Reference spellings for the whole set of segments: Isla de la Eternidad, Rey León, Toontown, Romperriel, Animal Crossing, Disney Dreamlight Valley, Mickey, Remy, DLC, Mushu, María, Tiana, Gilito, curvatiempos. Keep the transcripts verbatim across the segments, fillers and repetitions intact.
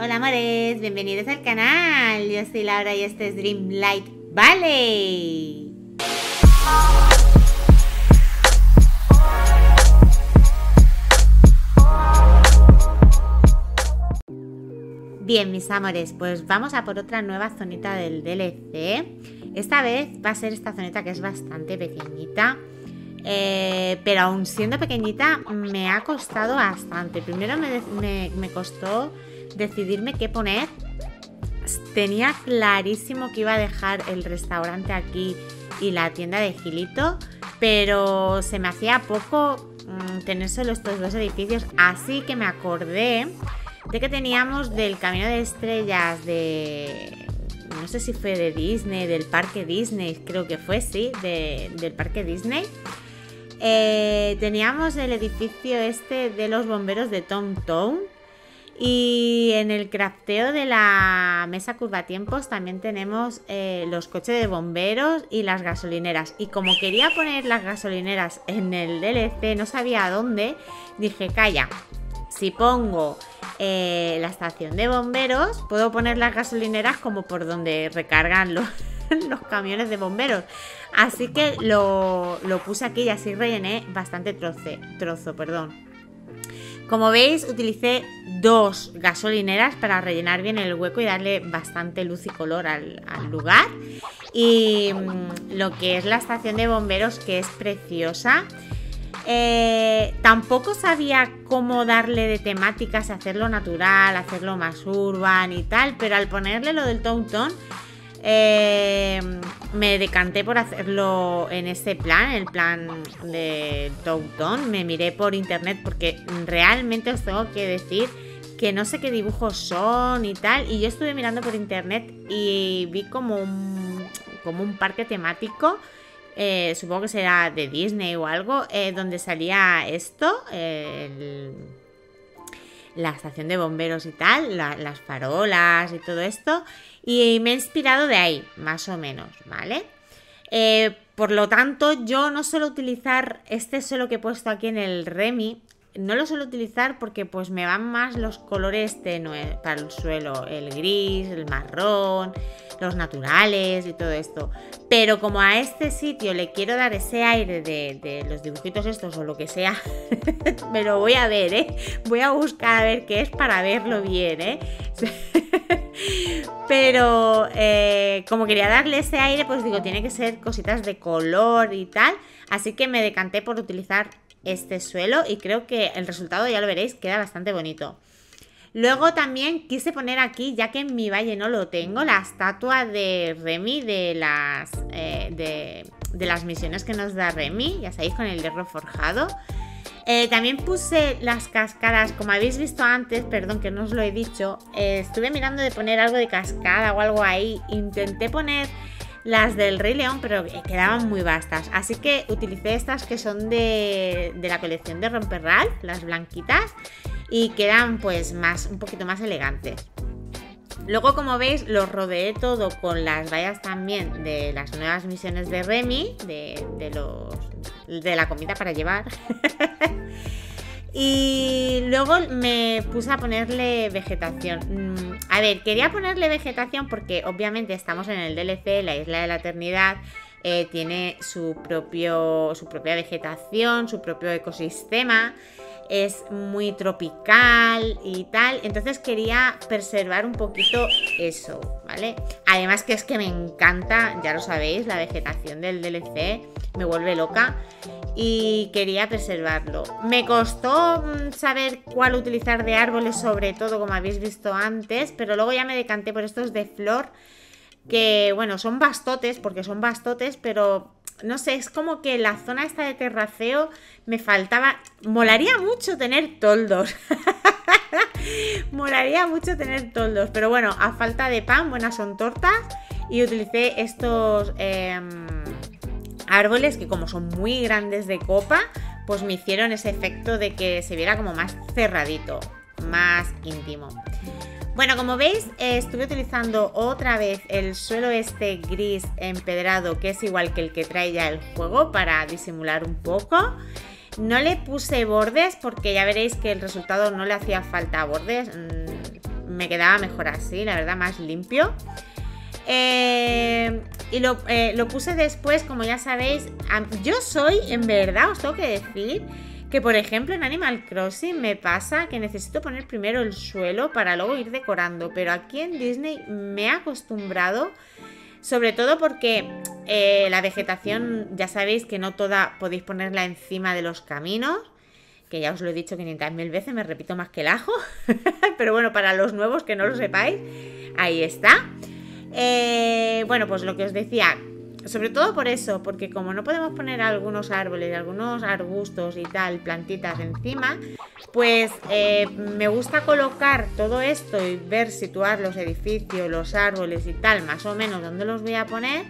Hola amores, bienvenidos al canal. Yo soy Laura y este es Dreamlight Valley. Bien, mis amores, pues vamos a por otra nueva zonita del D L C. Esta vez va a ser esta zonita que es bastante pequeñita. Eh, pero aún siendo pequeñita me ha costado bastante. Primero me, me, me costó decidirme qué poner. Tenía clarísimo que iba a dejar el restaurante aquí y la tienda de Gilito, pero se me hacía poco mmm, tener solo estos dos edificios. Así que me acordé de que teníamos del Camino de Estrellas de... no sé si fue de Disney, del Parque Disney, creo que fue, sí, de, del Parque Disney. Eh, teníamos el edificio este de los bomberos de Toontown. Y en el crafteo de la mesa curvatiempos también tenemos eh, los coches de bomberos y las gasolineras. Y como quería poner las gasolineras en el D L C, no sabía dónde, dije, calla, si pongo eh, la estación de bomberos, puedo poner las gasolineras como por donde recargan los, los camiones de bomberos. Así que lo, lo puse aquí y así rellené bastante troce, trozo, perdón. Como veis, utilicé dos gasolineras para rellenar bien el hueco y darle bastante luz y color al, al lugar. Y mmm, lo que es la estación de bomberos, que es preciosa. Eh, tampoco sabía cómo darle de temáticas, hacerlo natural, hacerlo más urban y tal, pero al ponerle lo del Toontown, eh, me decanté por hacerlo en ese plan, el plan de Toontown. Me miré por internet porque realmente os tengo que decir que no sé qué dibujos son y tal. Y yo estuve mirando por internet y vi como un, como un parque temático, eh, supongo que será de Disney o algo, eh, donde salía esto, eh, el, la estación de bomberos y tal, la, las farolas y todo esto. Y me he inspirado de ahí, más o menos, ¿vale? Eh, por lo tanto, yo no suelo utilizar este solo que he puesto aquí en el Remy. No lo suelo utilizar porque pues me van más los colores tenues para el suelo. El gris, el marrón, los naturales y todo esto. Pero como a este sitio le quiero dar ese aire de, de los dibujitos estos o lo que sea, me lo voy a ver, ¿eh? Voy a buscar a ver qué es para verlo bien, ¿eh? Pero eh, como quería darle ese aire, pues digo, tiene que ser cositas de color y tal. Así que me decanté por utilizar este suelo y creo que el resultado, ya lo veréis, queda bastante bonito. Luego también quise poner aquí, ya que en mi valle no lo tengo, la estatua de Remy de las, eh, de, de las misiones que nos da Remy, ya sabéis, con el hierro forjado. Eh, también puse las cascadas, como habéis visto antes, perdón que no os lo he dicho, eh, estuve mirando de poner algo de cascada o algo ahí, intenté poner las del Rey León, pero quedaban muy vastas, así que utilicé estas que son de, de la colección de Romperriel, las blanquitas, y quedan pues más, un poquito más elegantes. Luego, como veis, los rodeé todo con las vallas también de las nuevas misiones de Remy, de, de los... de la comida para llevar. Y luego me puse a ponerle vegetación. A ver, quería ponerle vegetación porque obviamente estamos en el D L C, la Isla de la Eternidad, eh, tiene su, propio, su propia vegetación, su propio ecosistema, es muy tropical y tal. Entonces quería preservar un poquito eso, ¿vale? Además que es que me encanta, ya lo sabéis, la vegetación del D L C, me vuelve loca y quería preservarlo. Me costó saber cuál utilizar de árboles, sobre todo como habéis visto antes, pero luego ya me decanté por estos de flor, que bueno, son bastotes, porque son bastotes, pero no sé, es como que la zona esta de terraceo me faltaba. Molaría mucho tener toldos. Molaría mucho tener toldos. Pero bueno, a falta de pan, buenas son tortas. Y utilicé estos eh, árboles que, como son muy grandes de copa, pues me hicieron ese efecto de que se viera como más cerradito, más íntimo. Bueno, como veis, eh, estuve utilizando otra vez el suelo este gris empedrado, que es igual que el que trae ya el juego, para disimular un poco. No le puse bordes porque ya veréis que el resultado no le hacía falta bordes. Mm, me quedaba mejor así, la verdad, más limpio. Eh, y lo, eh, lo puse después, como ya sabéis. Yo soy, en verdad, os tengo que decir que, por ejemplo, en Animal Crossing me pasa que necesito poner primero el suelo para luego ir decorando. Pero aquí en Disney me he acostumbrado, sobre todo porque eh, la vegetación, ya sabéis que no toda podéis ponerla encima de los caminos, que ya os lo he dicho quinientas mil veces, me repito más que el ajo. Pero bueno, para los nuevos que no lo sepáis, ahí está. Eh, bueno, pues lo que os decía, sobre todo por eso, porque como no podemos poner algunos árboles, algunos arbustos y tal, plantitas encima, pues eh, me gusta colocar todo esto y ver, situar los edificios, los árboles y tal, más o menos dónde los voy a poner.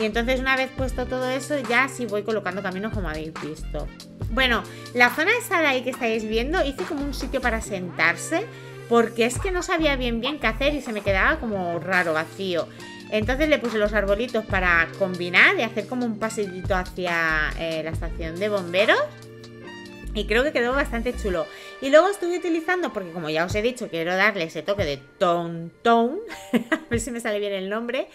Y entonces, una vez puesto todo eso, ya sí voy colocando caminos, como habéis visto. Bueno, la zona esa de ahí que estáis viendo, hice como un sitio para sentarse, porque es que no sabía bien bien qué hacer y se me quedaba como raro, vacío. Entonces le puse los arbolitos para combinar y hacer como un pasillito hacia eh, la estación de bomberos. Y creo que quedó bastante chulo. Y luego estuve utilizando, porque como ya os he dicho, quiero darle ese toque de Toontown. A ver si me sale bien el nombre.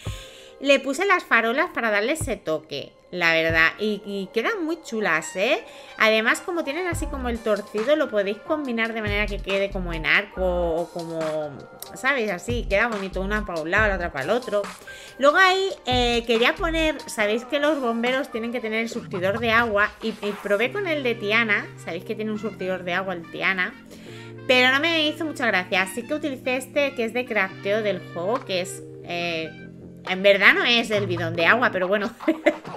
Le puse las farolas para darle ese toque, la verdad, y, y quedan muy chulas, ¿eh? Además, como tienen así como el torcido, lo podéis combinar de manera que quede como en arco o como, ¿sabéis? Así, queda bonito, una para un lado, la otra para el otro. Luego ahí eh, quería poner, sabéis que los bomberos tienen que tener el surtidor de agua, y, y probé con el de Tiana, sabéis que tiene un surtidor de agua el Tiana, pero no me hizo mucha gracia, así que utilicé este que es de crafteo del juego, que es... Eh, en verdad no es el bidón de agua, pero bueno,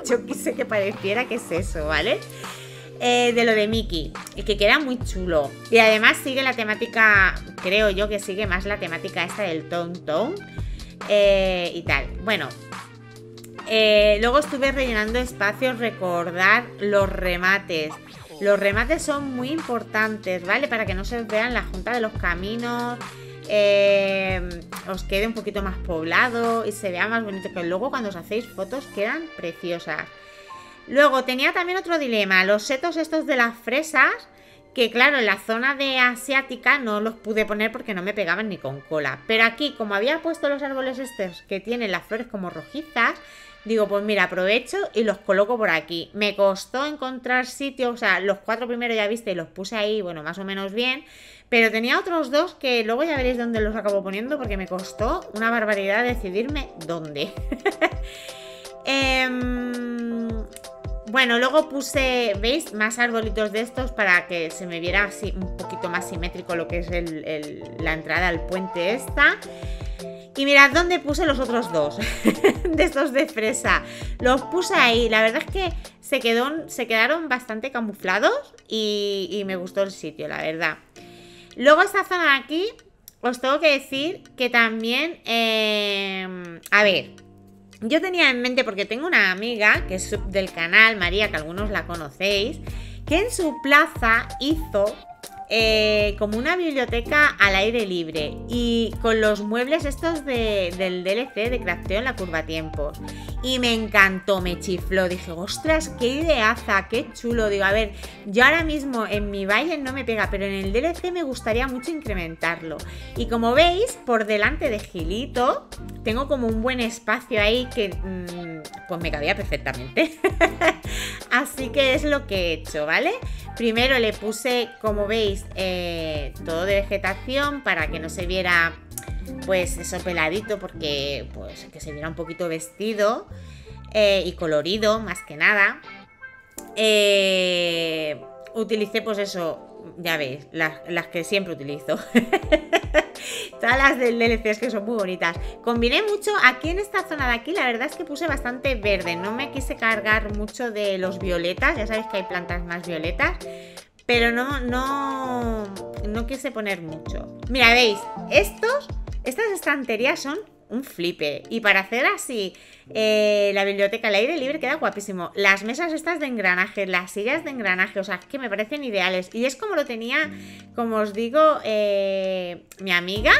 yo quise que pareciera que es eso, ¿vale? Eh, de lo de Mickey, que queda muy chulo. Y además sigue la temática, creo yo que sigue más la temática esta del Toontown eh, y tal. Bueno, eh, luego estuve rellenando espacios, recordar los remates. Los remates son muy importantes, ¿vale? Para que no se vean la junta de los caminos... Eh, os quede un poquito más poblado y se vea más bonito, que luego cuando os hacéis fotos quedan preciosas. Luego tenía también otro dilema, los setos estos de las fresas, que claro, en la zona de asiática no los pude poner porque no me pegaban ni con cola, pero aquí como había puesto los árboles estos que tienen las flores como rojizas, digo, pues mira, aprovecho y los coloco por aquí. Me costó encontrar sitio, o sea, los cuatro primeros ya viste y los puse ahí, bueno, más o menos bien. Pero tenía otros dos que luego ya veréis dónde los acabo poniendo, porque me costó una barbaridad decidirme dónde. eh, bueno, luego puse, ¿veis? Más arbolitos de estos para que se me viera así un poquito más simétrico lo que es el, el, la entrada al puente esta. Y mirad dónde puse los otros dos, de estos de fresa. Los puse ahí, la verdad es que se, quedó, se quedaron bastante camuflados y, y me gustó el sitio, la verdad. Luego esta zona de aquí, os tengo que decir que también, eh, a ver, yo tenía en mente, porque tengo una amiga que es sub del canal, María, que algunos la conocéis, que en su plaza hizo eh, como una biblioteca al aire libre y con los muebles estos de, del D L C de crafteo en la curva tiempos. Y me encantó, me chifló, dije, ostras, qué ideaza, qué chulo. Digo, a ver, yo ahora mismo en mi valle no me pega, pero en el D L C me gustaría mucho incrementarlo. Y como veis, por delante de Gilito, tengo como un buen espacio ahí que mmm, pues me cabía perfectamente. Así que es lo que he hecho, ¿vale? Primero le puse, como veis, eh, todo de vegetación para que no se viera... pues eso peladito, porque pues que se viera un poquito vestido eh, y colorido más que nada. Eh, utilicé pues eso, ya veis, las, las que siempre utilizo. Todas las del D L C que son muy bonitas. Combiné mucho aquí en esta zona de aquí, la verdad es que puse bastante verde, no me quise cargar mucho de los violetas, ya sabéis que hay plantas más violetas. Pero no, no, no quise poner mucho. Mira, veis, estos, estas estanterías son un flipe. Y para hacer así eh, la biblioteca al aire libre queda guapísimo. Las mesas estas de engranaje, las sillas de engranaje, o sea, que me parecen ideales. Y es como lo tenía, como os digo, eh, mi amiga.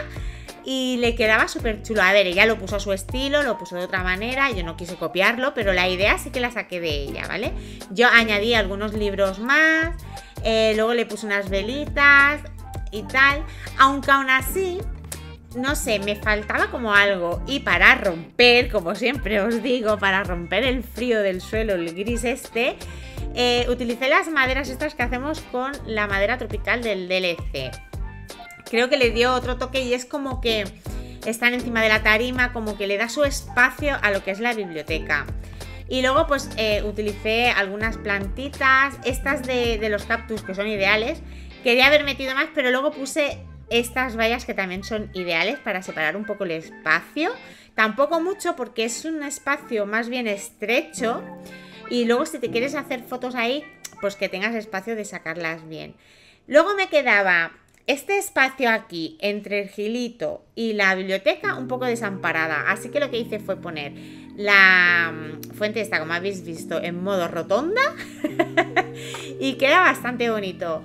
Y le quedaba súper chulo. A ver, ella lo puso a su estilo, lo puso de otra manera, yo no quise copiarlo, pero la idea sí que la saqué de ella, ¿vale? Yo añadí algunos libros más, eh, luego le puse unas velitas y tal. Aunque aún así, no sé, me faltaba como algo. Y para romper, como siempre os digo, para romper el frío del suelo, el gris este, eh, utilicé las maderas estas que hacemos con la madera tropical del D L C. Creo que le dio otro toque y es como que están encima de la tarima, como que le da su espacio a lo que es la biblioteca. Y luego pues eh, utilicé algunas plantitas, estas de, de los cactus que son ideales. Quería haber metido más, pero luego puse estas vallas que también son ideales para separar un poco el espacio. Tampoco mucho porque es un espacio más bien estrecho. Y luego si te quieres hacer fotos ahí, pues que tengas espacio de sacarlas bien. Luego me quedaba este espacio aquí, entre el Gilito y la biblioteca, un poco desamparada. Así que lo que hice fue poner la fuente esta, como habéis visto, en modo rotonda. Y queda bastante bonito.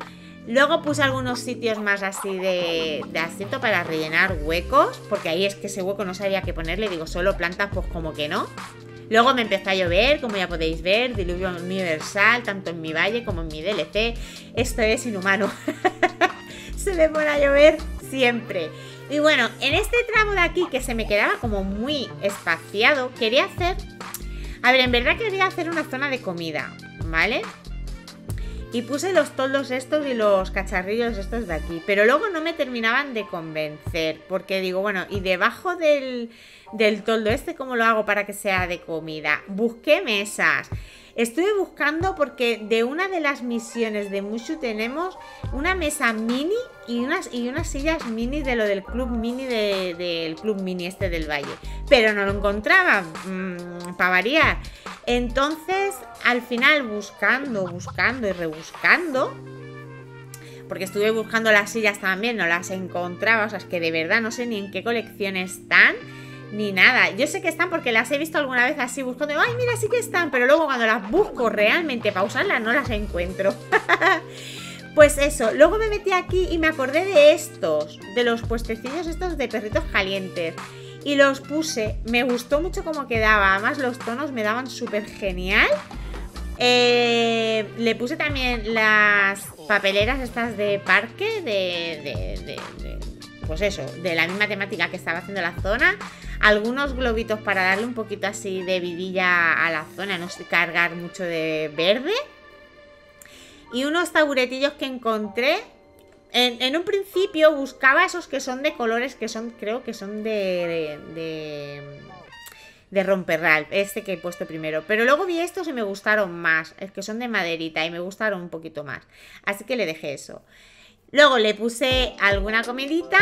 Luego puse algunos sitios más así de, de asiento para rellenar huecos. Porque ahí es que ese hueco no sabía qué ponerle. Digo, solo plantas, pues como que no. Luego me empezó a llover, como ya podéis ver. Diluvio universal, tanto en mi valle como en mi D L C. Esto es inhumano. Se me pone a llover siempre. Y bueno, en este tramo de aquí que se me quedaba como muy espaciado, quería hacer... A ver, en verdad quería hacer una zona de comida, ¿vale? Y puse los toldos estos y los cacharrillos estos de aquí. Pero luego no me terminaban de convencer. Porque digo, bueno, y debajo del, del toldo este, ¿cómo lo hago para que sea de comida? Busqué mesas. Estuve buscando porque de una de las misiones de Mushu tenemos una mesa mini y unas, y unas sillas mini de lo del club mini de, del club mini este del valle. Pero no lo encontraba, mmm, para variar. Entonces, al final, buscando, buscando y rebuscando, porque estuve buscando las sillas también, no las encontraba. O sea, es que de verdad no sé ni en qué colección están. Ni nada, yo sé que están porque las he visto alguna vez así buscando, ay mira sí que están, pero luego cuando las busco realmente para usarlas no las encuentro. Pues eso, luego me metí aquí y me acordé de estos, de los puestecillos estos de perritos calientes. Y los puse, me gustó mucho como quedaba, además los tonos me daban súper genial. Eh, le puse también las papeleras estas de parque, de... de, de, de pues eso, de la misma temática que estaba haciendo la zona. Algunos globitos para darle un poquito así de vidilla a la zona, no cargar mucho de verde. Y unos taburetillos que encontré. En, en un principio buscaba esos que son de colores, que son, creo que son de... de, de, de Romperriel, este que he puesto primero. Pero luego vi estos y me gustaron más. Es que son de maderita y me gustaron un poquito más. Así que le dejé eso. Luego le puse alguna comidita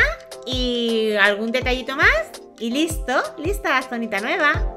y algún detallito más y listo, lista la zonita nueva.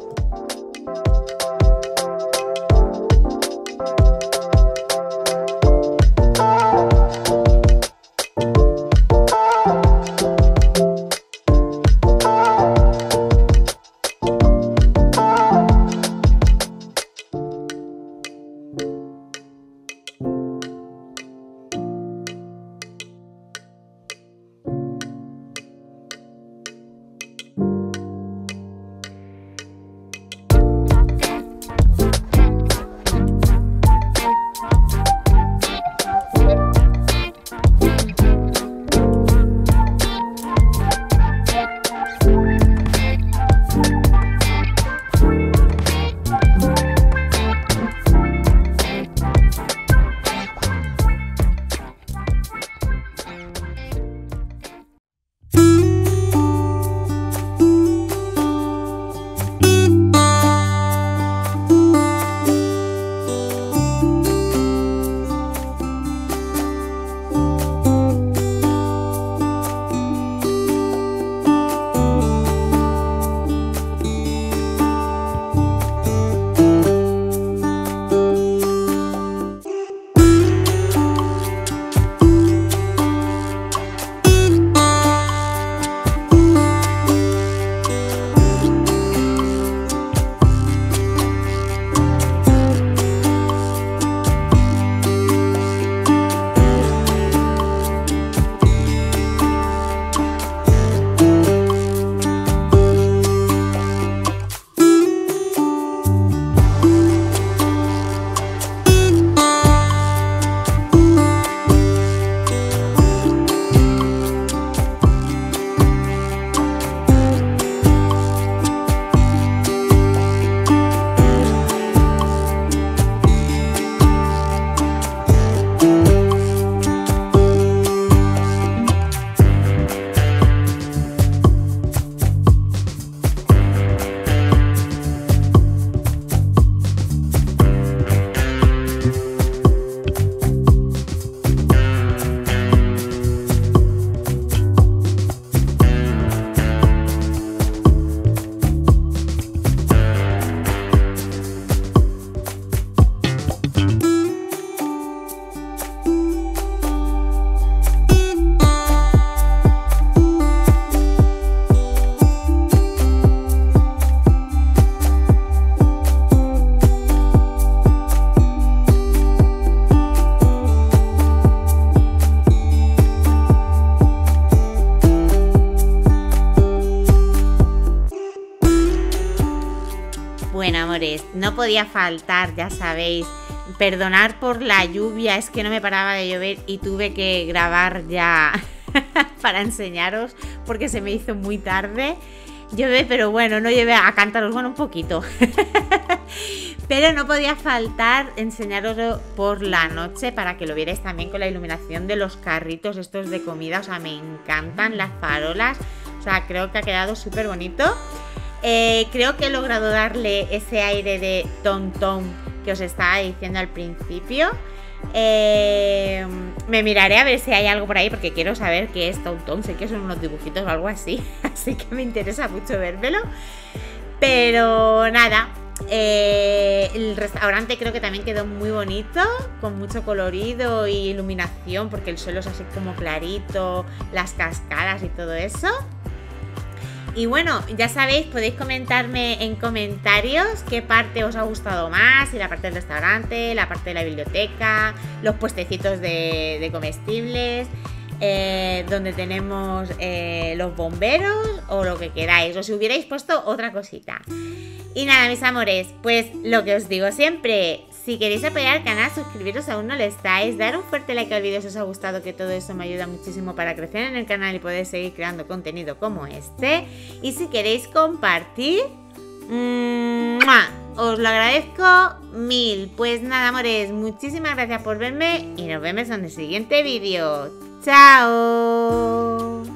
bueno, amores, no podía faltar, ya sabéis. Perdonad por la lluvia, es que no me paraba de llover y tuve que grabar ya para enseñaros porque se me hizo muy tarde. Llové, pero bueno, no llevé a cántaros, bueno, un poquito. Pero no podía faltar enseñaroslo por la noche para que lo vierais también con la iluminación de los carritos estos de comida. O sea, me encantan las farolas. O sea, creo que ha quedado súper bonito. Eh, creo que he logrado darle ese aire de Toontown que os estaba diciendo al principio. Eh, me miraré a ver si hay algo por ahí porque quiero saber qué es Toontown. Sé que son unos dibujitos o algo así, así que me interesa mucho vérmelo. Pero nada, eh, el restaurante creo que también quedó muy bonito, con mucho colorido y iluminación porque el suelo es así como clarito, las cascadas y todo eso. Y bueno, ya sabéis, podéis comentarme en comentarios qué parte os ha gustado más, si la parte del restaurante, la parte de la biblioteca, los puestecitos de, de comestibles, eh, donde tenemos eh, los bomberos o lo que queráis, o si hubierais puesto otra cosita. Y nada, mis amores, pues lo que os digo siempre, si queréis apoyar al canal, suscribiros si aún no lo estáis, dar un fuerte like al vídeo si os ha gustado, que todo eso me ayuda muchísimo para crecer en el canal y poder seguir creando contenido como este. Y si queréis compartir, ¡mua! Os lo agradezco mil. Pues nada, amores, muchísimas gracias por verme y nos vemos en el siguiente vídeo. ¡Chao!